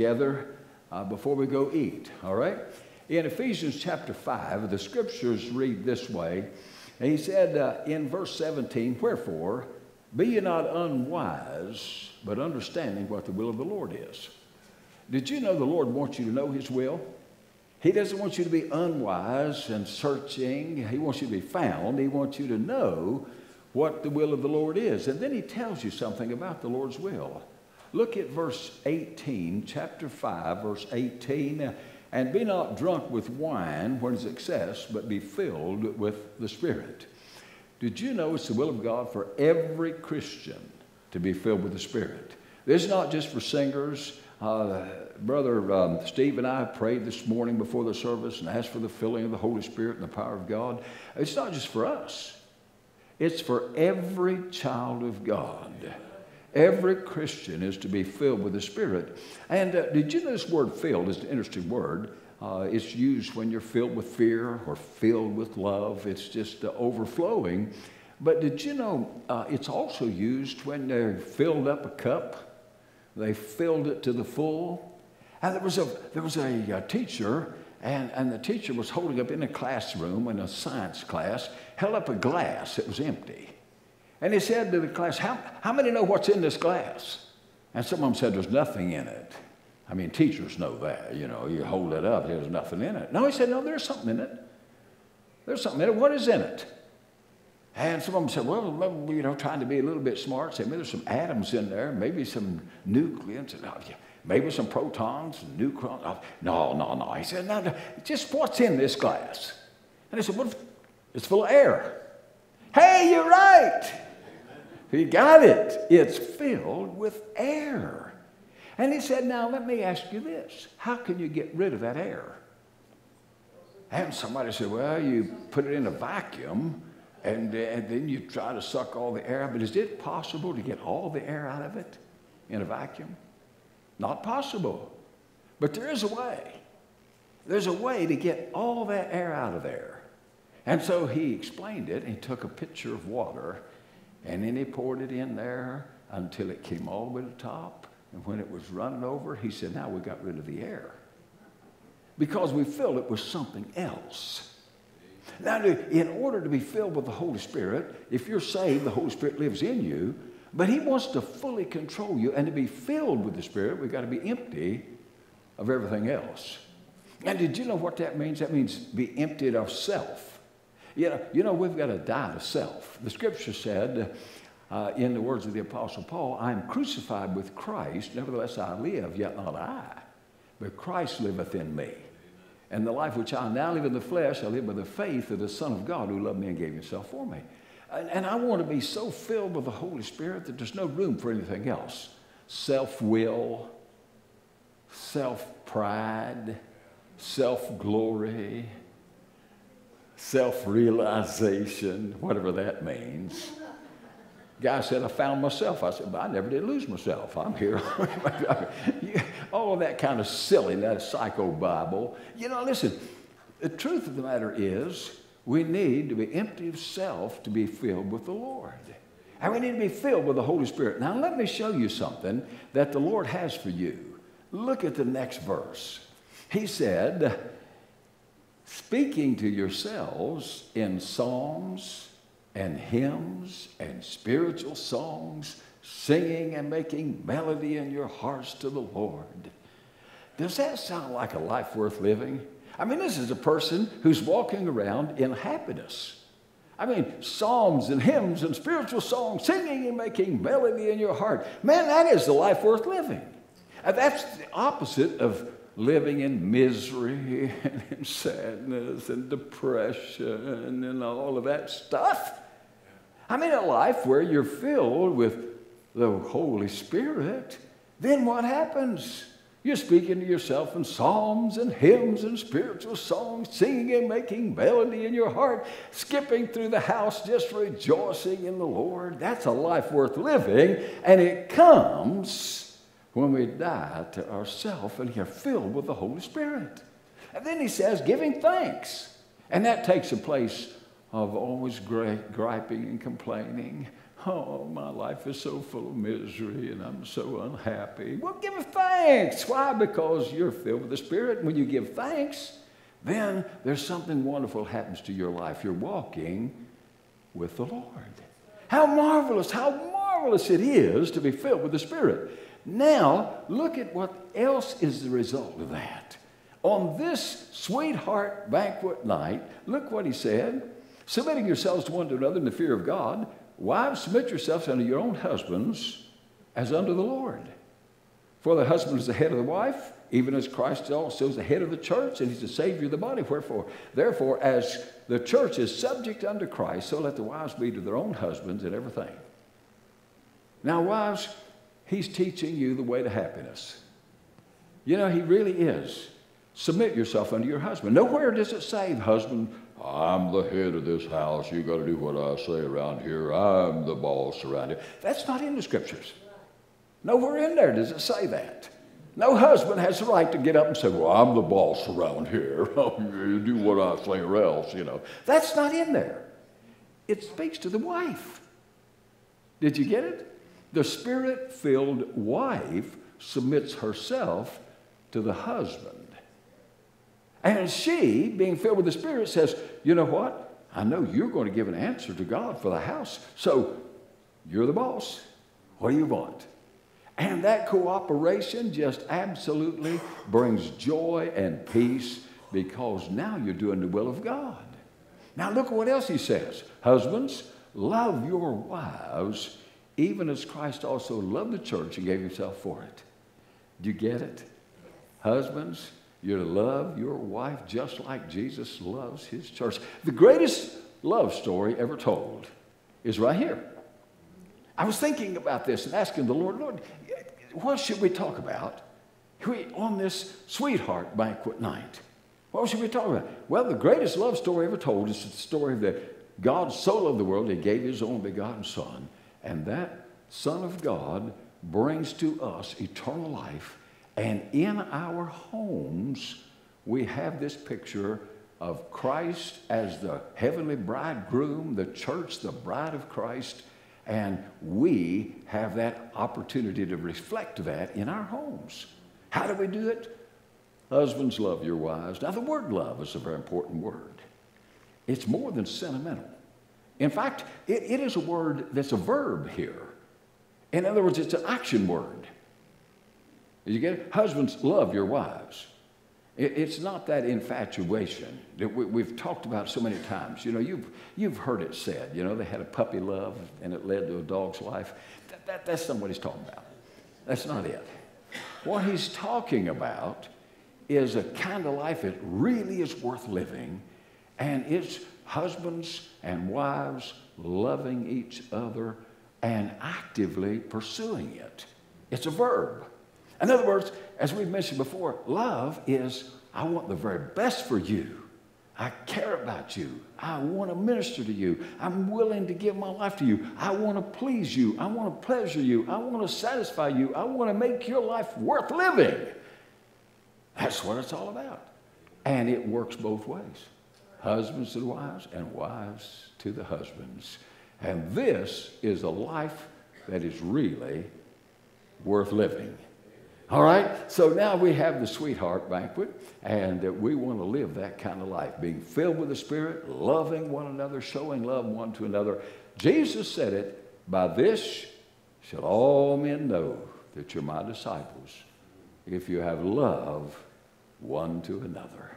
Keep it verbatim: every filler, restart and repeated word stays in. gather uh, before we go eat, all right? In Ephesians chapter five, the scriptures read this way. He said uh, in verse seventeen, "Wherefore, be ye not unwise, but understanding what the will of the Lord is." Did you know the Lord wants you to know His will? He doesn't want you to be unwise and searching. He wants you to be found. He wants you to know what the will of the Lord is. And then He tells you something about the Lord's will. Look at verse eighteen, chapter five, verse eighteen. "And be not drunk with wine when it's excess, but be filled with the Spirit." Did you know it's the will of God for every Christian to be filled with the Spirit? This is not just for singers. Uh, Brother um, Steve and I prayed this morning before the service and asked for the filling of the Holy Spirit and the power of God. It's not just for us. It's for every child of God. Every Christian is to be filled with the Spirit. And uh, did you know this word "filled" is an interesting word? Uh, it's used when you're filled with fear or filled with love. It's just uh, overflowing. But did you know uh, it's also used when they filled up a cup? They filled it to the full. And there was a, there was a, a teacher, and, and the teacher was holding up in a classroom, in a science class, held up a glass that was empty. And he said to the class, how, how many know what's in this glass? And some of them said, "There's nothing in it." I mean, teachers know that, you know, you hold it up, there's nothing in it. No, he said, "No, there's something in it. There's something in it. What is in it?" And some of them said, "Well, you know, trying to be a little bit smart, said, maybe there's some atoms in there, maybe some nucleons, maybe some protons, and neutrons." No, no, no. He said, "No, no, just what's in this glass?" And they said, "What if it's full of air?" Hey, you're right. You got it. It's filled with air. And he said, "Now, let me ask you this. How can you get rid of that air?" And somebody said, "Well, you put it in a vacuum, and, and then you try to suck all the air." But is it possible to get all the air out of it in a vacuum? Not possible. But there is a way. There's a way to get all that air out of there. And so he explained it. He took a pitcher of water, and then he poured it in there until it came all the way to the top. And when it was running over, he said, "Now we got rid of the air, because we filled it with something else." Now, in order to be filled with the Holy Spirit, if you're saved, the Holy Spirit lives in you, but He wants to fully control you. And to be filled with the Spirit, we've got to be empty of everything else. And did you know what that means? That means be emptied of self. You know, you know we've got to die to self. The Scripture said, uh, in the words of the Apostle Paul, "I am crucified with Christ, nevertheless I live, yet not I, but Christ liveth in me. And the life which I now live in the flesh, I live by the faith of the Son of God who loved me and gave Himself for me." And, and I want to be so filled with the Holy Spirit that there's no room for anything else. Self-will, self-pride, self-glory, self-realization, whatever that means. Guy said, "I found myself." I said, "But I never did lose myself. I'm here." All of that kind of silly, that psycho Bible. You know, listen, the truth of the matter is we need to be empty of self to be filled with the Lord. And we need to be filled with the Holy Spirit. Now, let me show you something that the Lord has for you. Look at the next verse. He said, "Speaking to yourselves in psalms and hymns and spiritual songs, singing and making melody in your hearts to the Lord." Does that sound like a life worth living? I mean, this is a person who's walking around in happiness. I mean, psalms and hymns and spiritual songs, singing and making melody in your heart. Man, that is the life worth living. And that's the opposite of living in misery and in sadness and depression and all of that stuff. I mean, a life where you're filled with the Holy Spirit, then what happens? You're speaking to yourself in psalms and hymns and spiritual songs, singing and making melody in your heart, skipping through the house, just rejoicing in the Lord. That's a life worth living, and it comes when we die to ourselves and are filled with the Holy Spirit. And then he says, giving thanks. And that takes the place of always griping and complaining. oh, my life is so full of misery and I'm so unhappy. Well, give thanks. Why? Because you're filled with the Spirit. When you give thanks, then there's something wonderful happens to your life. You're walking with the Lord. How marvelous, how marvelous it is to be filled with the Spirit. Now, look at what else is the result of that. On this sweetheart banquet night, look what he said. Submitting yourselves one to another in the fear of God. Wives, submit yourselves unto your own husbands as unto the Lord. For the husband is the head of the wife, even as Christ also is the head of the church, and he's the Savior of the body. Wherefore, therefore, as the church is subject unto Christ, so let the wives be to their own husbands in everything. Now, wives, he's teaching you the way to happiness. You know, he really is. Submit yourself unto your husband. Nowhere does it say, husband, I'm the head of this house. You've got to do what I say around here. I'm the boss around here. That's not in the Scriptures. Nowhere in there does it say that. No husband has the right to get up and say, well, I'm the boss around here. You do what I say or else, you know. That's not in there. It speaks to the wife. Did you get it? The Spirit-filled wife submits herself to the husband. And she, being filled with the Spirit, says, you know what? I know you're going to give an answer to God for the house, so you're the boss. What do you want? And that cooperation just absolutely brings joy and peace because now you're doing the will of God. Now look at what else he says. Husbands, love your wives, even as Christ also loved the church and gave himself for it. Do you get it? Husbands, you're to love your wife just like Jesus loves his church. The greatest love story ever told is right here. I was thinking about this and asking the Lord, Lord, what should we talk about on this sweetheart banquet night? What should we talk about? Well, the greatest love story ever told is the story that God so loved the world, he gave his own begotten Son. And that Son of God brings to us eternal life. And in our homes, we have this picture of Christ as the heavenly bridegroom, the church, the bride of Christ, and we have that opportunity to reflect that in our homes. How do we do it? Husbands, love your wives. Now, the word love is a very important word. It's more than sentimental. In fact, it, it is a word that's a verb here. In other words, it's an action word. You get it? Husbands, love your wives. It, it's not that infatuation that we, we've talked about so many times. You know, you've, you've heard it said, you know, they had a puppy love and it led to a dog's life. That, that, that's not what he's talking about. That's not it. What he's talking about is a kind of life that really is worth living, and it's husbands and wives loving each other and actively pursuing it. It's a verb. In other words, as we've mentioned before, love is, I want the very best for you. I care about you. I want to minister to you. I'm willing to give my life to you. I want to please you. I want to pleasure you. I want to satisfy you. I want to make your life worth living. That's what it's all about. And it works both ways. Husbands to the wives and wives to the husbands. And this is a life that is really worth living. All right, so now we have the sweetheart banquet, and we want to live that kind of life, being filled with the Spirit, loving one another, showing love one to another. Jesus said it, by this shall all men know that you're my disciples, if you have love one to another.